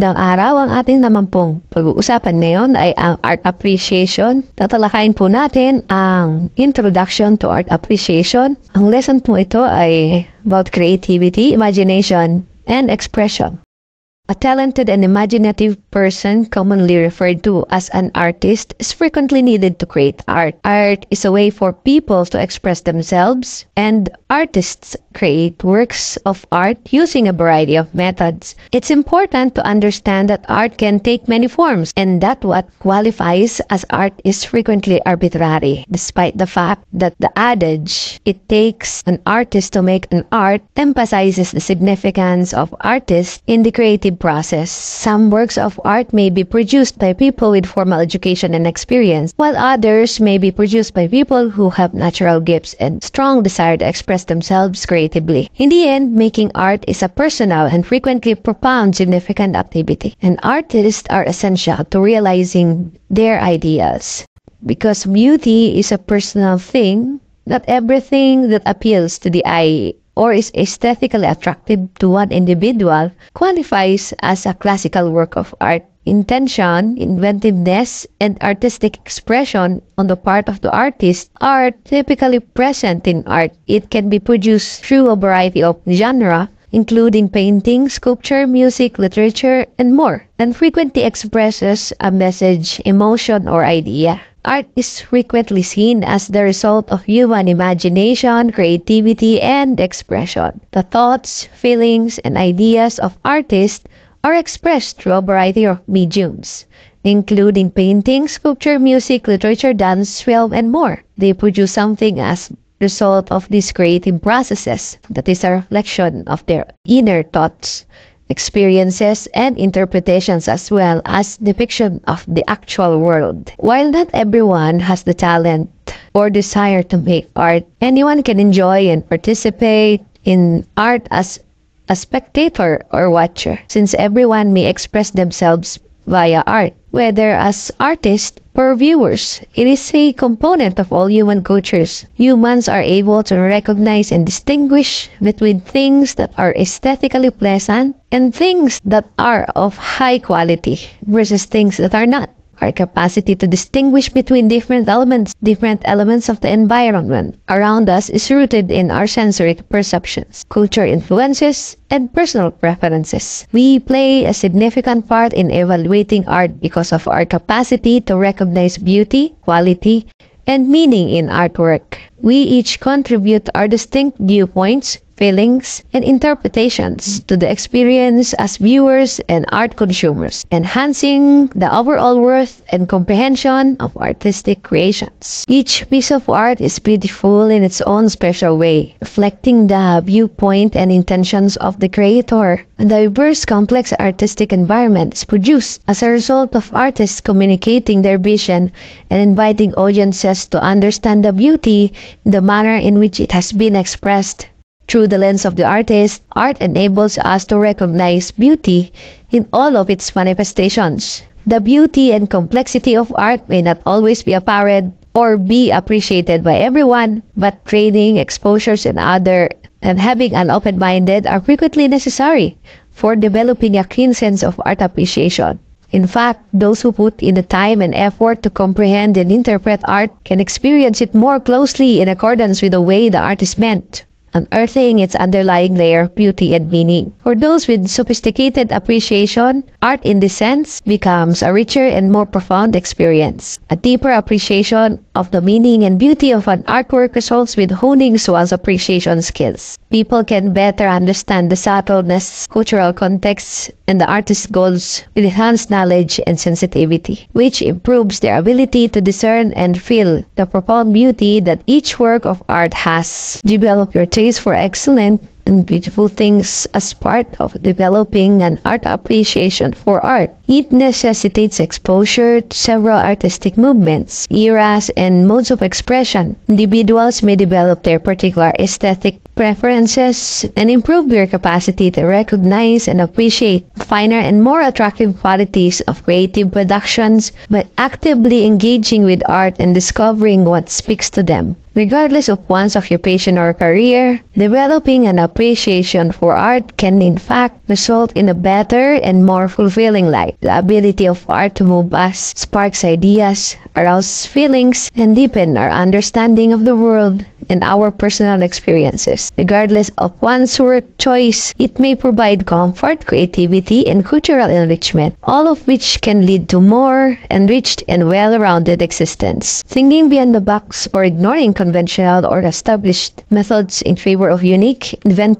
Magandang araw. Ang ating naman pong pag-uusapan ngayon ay ang art appreciation. Tatalakayin po natin ang introduction to art appreciation. Ang lesson po ito ay about creativity, imagination, and expression. A talented and imaginative person, commonly referred to as an artist, is frequently needed to create art. Art is a way for people to express themselves, and artists create works of art using a variety of methods. It's important to understand that art can take many forms and that what qualifies as art is frequently arbitrary, despite the fact that the adage, "It takes an artist to make an art," emphasizes the significance of artists in the creative process. Some works of art may be produced by people with formal education and experience, while others may be produced by people who have natural gifts and strong desire to express themselves creatively. In the end, making art is a personal and frequently profound significant activity, and artists are essential to realizing their ideals. Because beauty is a personal thing, not everything that appeals to the eye or is aesthetically attractive to one individual qualifies as a classical work of art. Intention, inventiveness, and artistic expression on the part of the artist are typically present in art. It can be produced through a variety of genres, including painting, sculpture, music, literature, and more, and frequently expresses a message, emotion, or idea. Art is frequently seen as the result of human imagination, creativity, and expression. The thoughts, feelings, and ideas of artists are expressed through a variety of mediums, including painting, sculpture, music, literature, dance, film, and more. They produce something as result of these creative processes that is a reflection of their inner thoughts, experiences, and interpretations, as well as depiction of the actual world. While not everyone has the talent or desire to make art, anyone can enjoy and participate in art as a spectator or watcher, since everyone may express themselves via art, whether as artists or viewers. It is a component of all human cultures. Humans are able to recognize and distinguish between things that are aesthetically pleasant and things that are of high quality versus things that are not. Our capacity to distinguish between different elements of the environment around us is rooted in our sensory perceptions, culture influences, and personal preferences. We play a significant part in evaluating art because of our capacity to recognize beauty, quality, and meaning in artwork. We each contribute our distinct viewpoints, feelings, and interpretations to the experience as viewers and art consumers, enhancing the overall worth and comprehension of artistic creations. Each piece of art is beautiful in its own special way, reflecting the viewpoint and intentions of the creator. A diverse, complex artistic environment is produced as a result of artists communicating their vision and inviting audiences to understand the beauty in the manner in which it has been expressed. Through the lens of the artist, art enables us to recognize beauty in all of its manifestations. The beauty and complexity of art may not always be apparent or be appreciated by everyone, but training, exposures, and having an open mind are frequently necessary for developing a keen sense of art appreciation. In fact, those who put in the time and effort to comprehend and interpret art can experience it more closely in accordance with the way the art is meant, unearthing its underlying layer of beauty and meaning. For those with sophisticated appreciation, art in this sense becomes a richer and more profound experience. A deeper appreciation of the meaning and beauty of an artwork results with honing one's appreciation skills. People can better understand the subtleness, cultural contexts, and the artist's goals with enhanced knowledge and sensitivity, which improves their ability to discern and feel the profound beauty that each work of art has. Develop your taste for excellent and beautiful things as part of developing an art appreciation for art. It necessitates exposure to several artistic movements, eras, and modes of expression. Individuals may develop their particular aesthetic preferences and improve their capacity to recognize and appreciate finer and more attractive qualities of creative productions by actively engaging with art and discovering what speaks to them. Regardless of one's occupation or career, developing an appreciation appreciation for art can in fact result in a better and more fulfilling life. The ability of art to move us sparks ideas, arouses feelings, and deepens our understanding of the world and our personal experiences. Regardless of one's work choice, it may provide comfort, creativity, and cultural enrichment, all of which can lead to more enriched and well-rounded existence. Thinking beyond the box or ignoring conventional or established methods in favor of unique, inventive,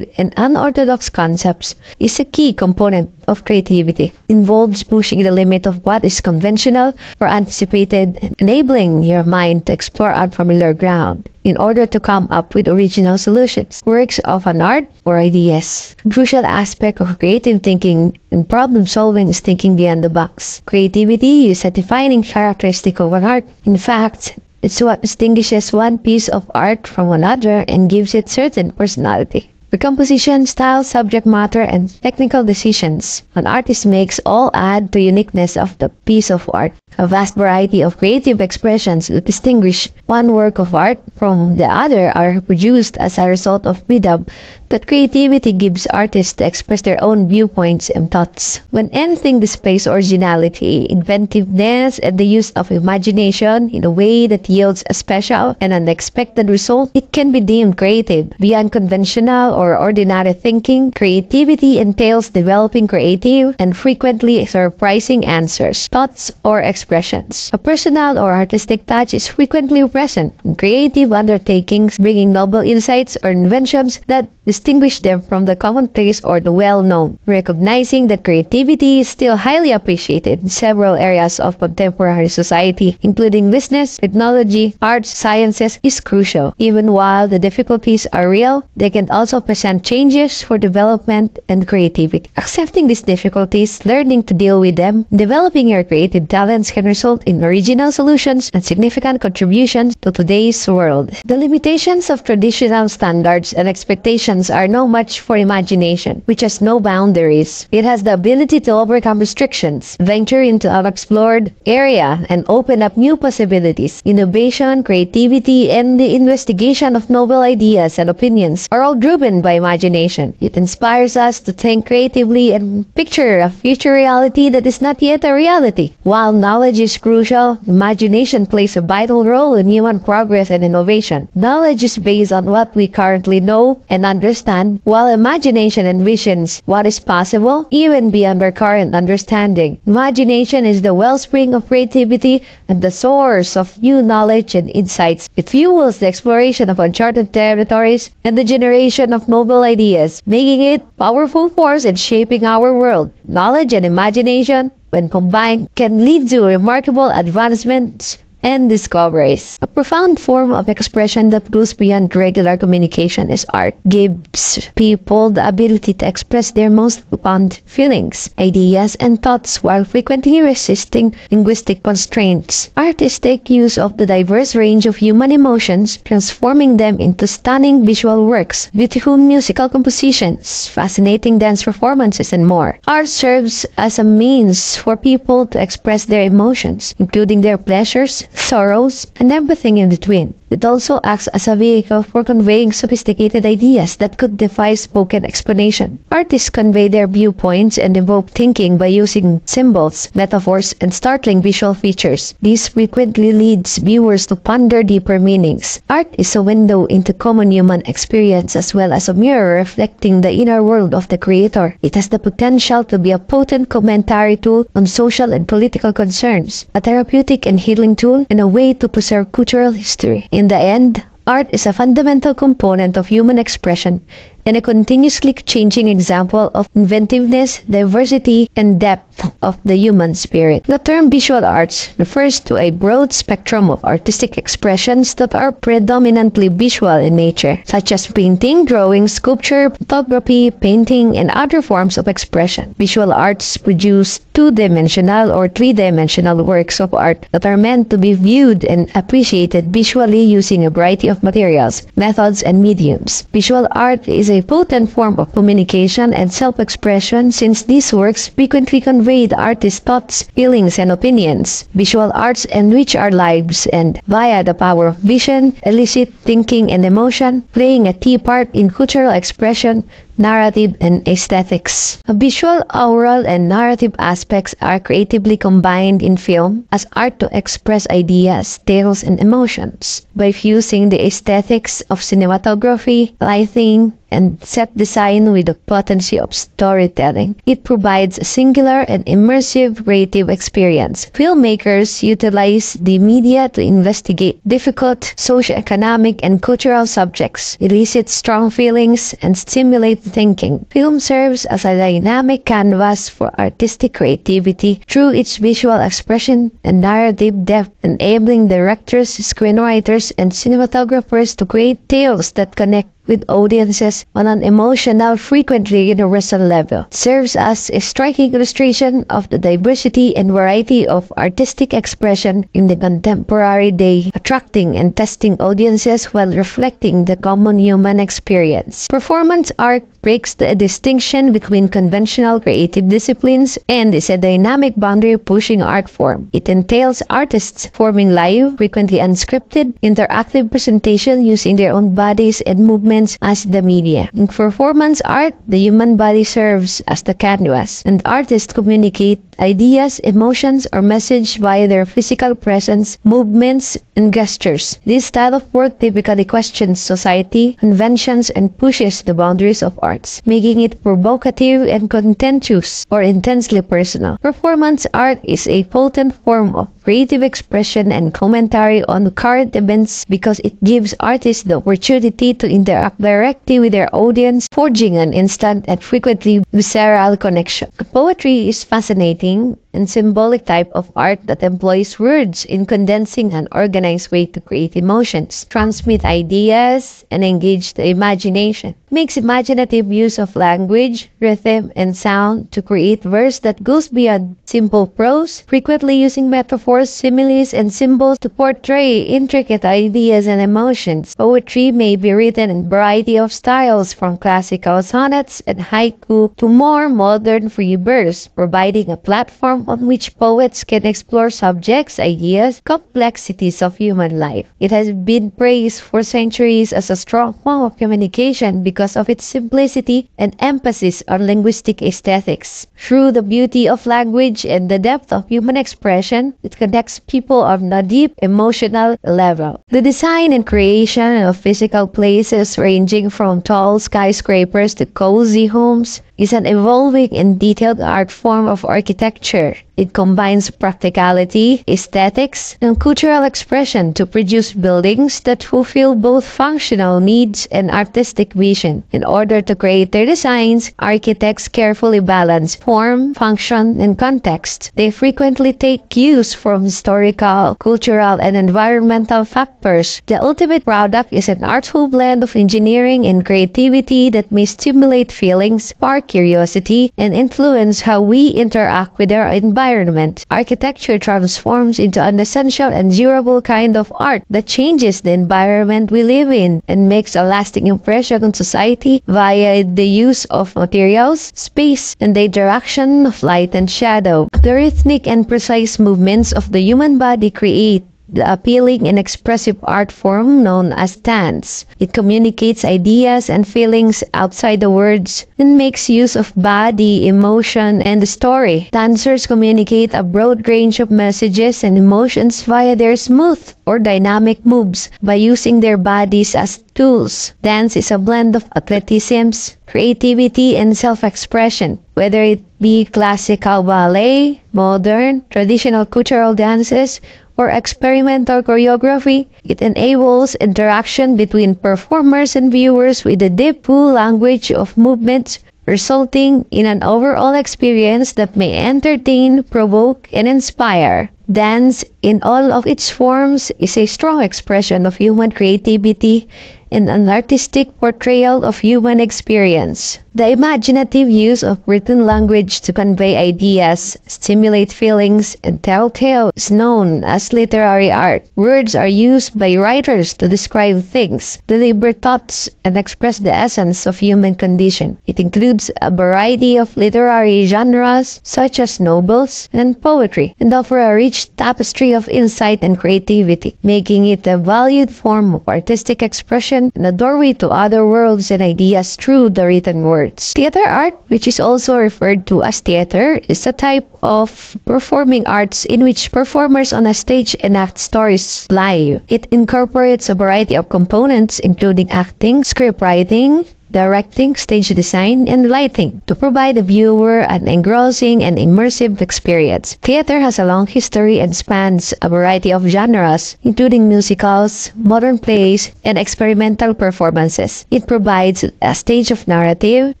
and unorthodox concepts is a key component of creativity. It involves pushing the limit of what is conventional or anticipated, enabling your mind to explore unfamiliar ground in order to come up with original solutions, works of an art, or ideas. A crucial aspect of creative thinking and problem solving is thinking beyond the box. Creativity is a defining characteristic of an art. In fact, it's what distinguishes one piece of art from another and gives it certain personality. The composition, style, subject matter, and technical decisions an artist makes all add to the uniqueness of the piece of art. A vast variety of creative expressions that distinguish one work of art from the other are produced as a result of build-up that creativity gives artists to express their own viewpoints and thoughts. When anything displays originality, inventiveness, and the use of imagination in a way that yields a special and unexpected result, it can be deemed creative. Beyond conventional or ordinary thinking, creativity entails developing creative and frequently surprising answers, thoughts, or expressions. A personal or artistic touch is frequently present in creative undertakings, bringing novel insights or inventions that distinguish them from the commonplace or the well-known. Recognizing that creativity is still highly appreciated in several areas of contemporary society, including business, technology, arts, sciences, is crucial. Even while the difficulties are real, they can also present changes for development and creativity. Accepting these difficulties, learning to deal with them, developing your creative talents can result in original solutions and significant contributions to today's world. The limitations of traditional standards and expectations are no match for imagination, which has no boundaries. It has the ability to overcome restrictions, venture into unexplored area, and open up new possibilities. Innovation, creativity, and the investigation of novel ideas and opinions are all driven by imagination. It inspires us to think creatively and picture a future reality that is not yet a reality. While knowledge is crucial, imagination plays a vital role in human progress and innovation. Knowledge is based on what we currently know and understand, while imagination envisions what is possible even beyond our current understanding. Imagination is the wellspring of creativity and the source of new knowledge and insights. It fuels the exploration of uncharted territories and the generation of novel ideas, making it a powerful force in shaping our world. Knowledge and imagination, when combined, can lead to remarkable advancements and discoveries. A profound form of expression that goes beyond regular communication is art. Gives people the ability to express their most profound feelings, ideas, and thoughts while frequently resisting linguistic constraints. Artistic use of the diverse range of human emotions, transforming them into stunning visual works, beautiful musical compositions, fascinating dance performances, and more. Art serves as a means for people to express their emotions, including their pleasures, sorrows, and everything in between. It also acts as a vehicle for conveying sophisticated ideas that could defy spoken explanation. Artists convey their viewpoints and evoke thinking by using symbols, metaphors, and startling visual features. This frequently leads viewers to ponder deeper meanings. Art is a window into common human experience as well as a mirror reflecting the inner world of the creator. It has the potential to be a potent commentary tool on social and political concerns, a therapeutic and healing tool, and a way to preserve cultural history. In the end, art is a fundamental component of human expression and a continuously changing example of inventiveness, diversity, and depth of the human spirit. The term visual arts refers to a broad spectrum of artistic expressions that are predominantly visual in nature, such as painting, drawing, sculpture, photography, painting, and other forms of expression. Visual arts produce two-dimensional or three-dimensional works of art that are meant to be viewed and appreciated visually using a variety of materials, methods, and mediums. Visual art is a a potent form of communication and self-expression, since these works frequently convey the artist's thoughts, feelings, and opinions. Visual arts enrich our lives and, via the power of vision, elicit thinking and emotion, playing a key part in cultural expression, narrative, and aesthetics. Visual, oral, and narrative aspects are creatively combined in film as art to express ideas, tales, and emotions. By fusing the aesthetics of cinematography, lighting, and set design with the potency of storytelling, it provides a singular and immersive creative experience. Filmmakers utilize the media to investigate difficult socio-economic and cultural subjects, elicit strong feelings, and stimulate thinking. Film serves as a dynamic canvas for artistic creativity through its visual expression and narrative depth, enabling directors, screenwriters, and cinematographers to create tales that connect with audiences on an emotional, frequently universal level. It serves as a striking illustration of the diversity and variety of artistic expression in the contemporary day, attracting and testing audiences while reflecting the common human experience. Performance art breaks the distinction between conventional creative disciplines and is a dynamic boundary-pushing art form. It entails artists forming live, frequently unscripted, interactive presentation using their own bodies and movements as the media. In performance art, the human body serves as the canvas, and artists communicate ideas, emotions, or message via their physical presence, movements, and gestures. This style of work typically questions society, conventions, and pushes the boundaries of arts, making it provocative and contentious or intensely personal. Performance art is a potent form of creative expression and commentary on current events because it gives artists the opportunity to interact directly with their audience, forging an instant and frequently visceral connection. Poetry is fascinating and symbolic type of art that employs words in condensing an organized way to create emotions, transmit ideas, and engage the imagination. Makes imaginative use of language, rhythm, and sound to create verse that goes beyond simple prose, frequently using metaphors, similes, and symbols to portray intricate ideas and emotions. Poetry may be written in a variety of styles, from classical sonnets and haiku to more modern free verse, providing a platform on which poets can explore subjects, ideas, complexities of human life. It has been praised for centuries as a strong form of communication because of its simplicity and emphasis on linguistic aesthetics. Through the beauty of language and the depth of human expression, it connects people on a deep emotional level. The design and creation of physical places, ranging from tall skyscrapers to cozy homes, is an evolving and detailed art form of architecture. It combines practicality, aesthetics, and cultural expression to produce buildings that fulfill both functional needs and artistic vision. In order to create their designs, architects carefully balance form, function, and context. They frequently take cues from historical, cultural, and environmental factors. The ultimate product is an artful blend of engineering and creativity that may stimulate feelings, spark curiosity, and influence how we interact with our environment. Architecture transforms into an essential and durable kind of art that changes the environment we live in and makes a lasting impression on society via the use of materials, space, and the interaction of light and shadow. The rhythmic and precise movements of the human body create the appealing and expressive art form known as dance. It communicates ideas and feelings outside the words and makes use of body, emotion, and story. Dancers communicate a broad range of messages and emotions via their smooth or dynamic moves by using their bodies as tools. Dance is a blend of athleticism, creativity, and self-expression. Whether it be classical ballet, modern, traditional cultural dances, or experimental choreography, it enables interaction between performers and viewers with the deep pool language of movements, resulting in an overall experience that may entertain, provoke, and inspire. Dance, in all of its forms, is a strong expression of human creativity in an artistic portrayal of human experience. The imaginative use of written language to convey ideas, stimulate feelings, and tell tales is known as literary art. Words are used by writers to describe things, deliver thoughts, and express the essence of human condition. It includes a variety of literary genres such as novels and poetry, and offers a rich tapestry of insight and creativity, making it a valued form of artistic expression and a doorway to other worlds and ideas through the written word. Theater art, which is also referred to as theater, is a type of performing arts in which performers on a stage enact stories live. It incorporates a variety of components including acting, script writing, directing, stage design, and lighting to provide the viewer an engrossing and immersive experience. Theater has a long history and spans a variety of genres, including musicals, modern plays, and experimental performances. It provides a stage of narrative,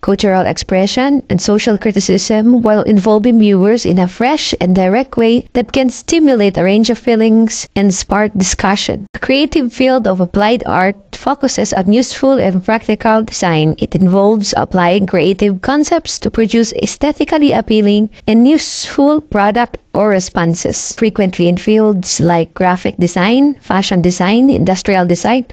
cultural expression, and social criticism while involving viewers in a fresh and direct way that can stimulate a range of feelings and spark discussion. The creative field of applied art focuses on useful and practical design. It involves applying creative concepts to produce aesthetically appealing and useful products or responses, frequently in fields like graphic design, fashion design, industrial design,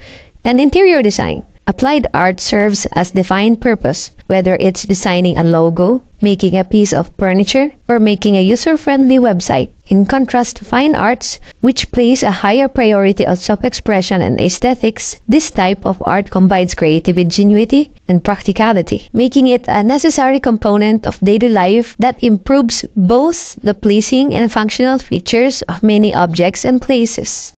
and interior design. Applied art serves as defined purpose, whether it's designing a logo, making a piece of furniture, or making a user-friendly website. In contrast to fine arts, which place a higher priority on self-expression and aesthetics, this type of art combines creative ingenuity and practicality, making it a necessary component of daily life that improves both the pleasing and functional features of many objects and places.